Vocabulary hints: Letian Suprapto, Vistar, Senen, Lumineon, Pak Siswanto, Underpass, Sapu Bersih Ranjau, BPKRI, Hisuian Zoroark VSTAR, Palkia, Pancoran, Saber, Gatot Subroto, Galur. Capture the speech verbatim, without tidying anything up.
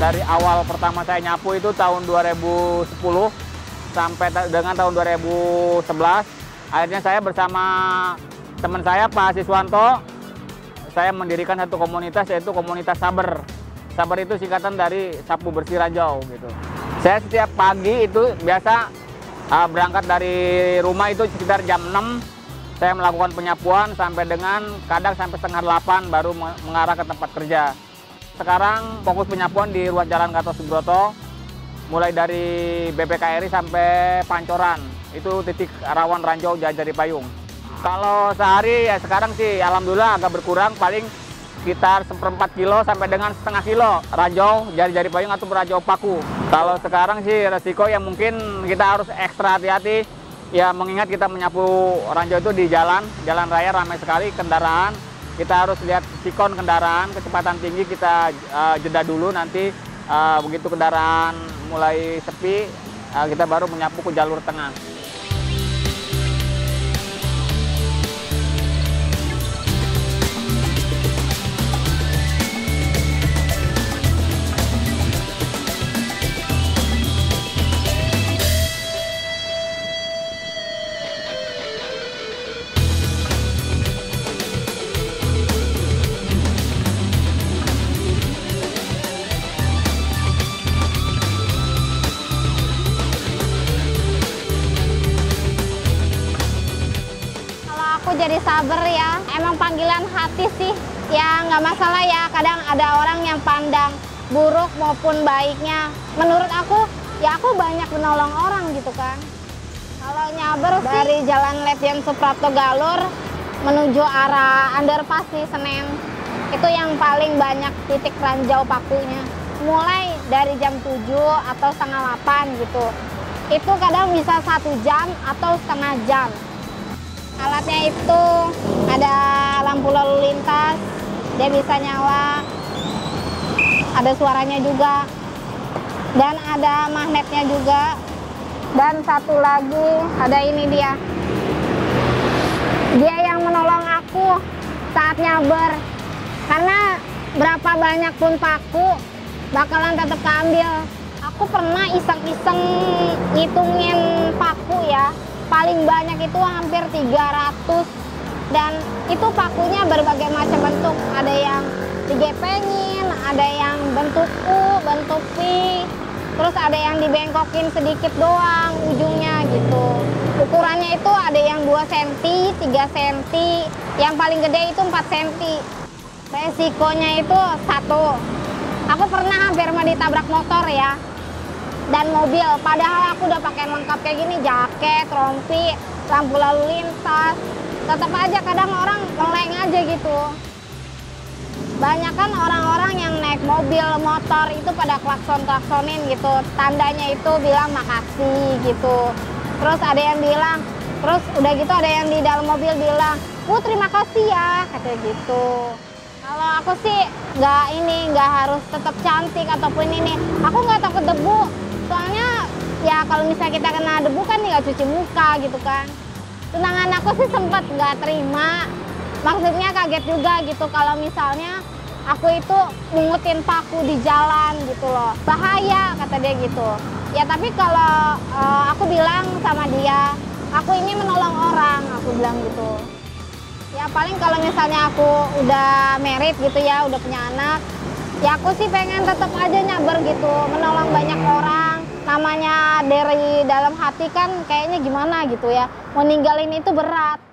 Dari awal pertama saya nyapu itu tahun dua ribu sepuluh sampai dengan tahun dua ribu sebelas. Akhirnya saya bersama teman saya Pak Siswanto, saya mendirikan satu komunitas, yaitu komunitas Saber. Saber itu singkatan dari Sapu Bersih Ranjau gitu. Saya setiap pagi itu biasa uh, berangkat dari rumah itu sekitar jam enam. Saya melakukan penyapuan sampai dengan kadang sampai setengah delapan baru mengarah ke tempat kerja. Sekarang fokus penyapuan di ruas jalan Gatot Subroto, mulai dari B P K R I sampai Pancoran, itu titik rawan Ranjau Jajari Payung. Kalau sehari ya sekarang sih alhamdulillah agak berkurang, paling sekitar seperempat kilo sampai dengan setengah kilo Ranjau Jajari Payung atau Ranjau Paku. Kalau sekarang sih resiko yang mungkin kita harus ekstra hati-hati. Ya, mengingat kita menyapu ranjau itu di jalan, jalan raya ramai sekali kendaraan. Kita harus lihat sikon kendaraan, kecepatan tinggi kita uh, jeda dulu nanti. Uh, begitu kendaraan mulai sepi, uh, kita baru menyapu ke jalur tengah. Jadi Saber ya, emang panggilan hati sih, ya nggak masalah ya, kadang ada orang yang pandang buruk maupun baiknya. Menurut aku, ya aku banyak menolong orang gitu kan. Kalau nyaber sih, dari jalan Letian Suprapto Galur menuju arah Underpass di Senen, itu yang paling banyak titik ranjau pakunya. Mulai dari jam tujuh atau setengah delapan gitu, itu kadang bisa satu jam atau setengah jam. Alatnya itu ada lampu lalu lintas, dia bisa nyala, ada suaranya juga, dan ada magnetnya juga. Dan satu lagi, ada ini dia. Dia yang menolong aku saat nyaber, karena berapa banyak pun paku, bakalan tetap keambil. Aku pernah iseng-iseng ngitungin paku ya. Paling banyak itu hampir tiga ratus, dan itu pakunya berbagai macam bentuk. Ada yang digepengin, ada yang bentuk U, bentuk V, terus ada yang dibengkokin sedikit doang ujungnya gitu. Ukurannya itu ada yang dua sentimeter, tiga sentimeter, yang paling gede itu empat sentimeter. Resikonya itu satu, aku pernah hampir mau ditabrak motor ya. Dan mobil, padahal aku udah pakai lengkap kayak gini, jaket, rompi, lampu lalu lintas, tetap aja kadang orang meleng aja gitu. Banyak kan orang-orang yang naik mobil, motor itu pada klakson-klaksonin gitu, tandanya itu bilang makasih gitu. Terus ada yang bilang, terus udah gitu ada yang di dalam mobil bilang, "Bu, terima kasih ya," kayak gitu. Kalau aku sih nggak ini, nggak harus tetap cantik ataupun ini, aku nggak takut debu. Soalnya ya kalau misalnya kita kena debu kan nggak cuci muka gitu kan. Tunangan aku sih sempat nggak terima. Maksudnya kaget juga gitu kalau misalnya aku itu mengutin paku di jalan gitu loh. Bahaya kata dia gitu. Ya tapi kalau uh, aku bilang sama dia, aku ini menolong orang, aku bilang gitu. Ya paling kalau misalnya aku udah married gitu ya, udah punya anak. Ya aku sih pengen tetap aja nyaber gitu, menolong banyak orang. Namanya dari dalam hati kan kayaknya gimana gitu ya, mau ninggalin itu berat.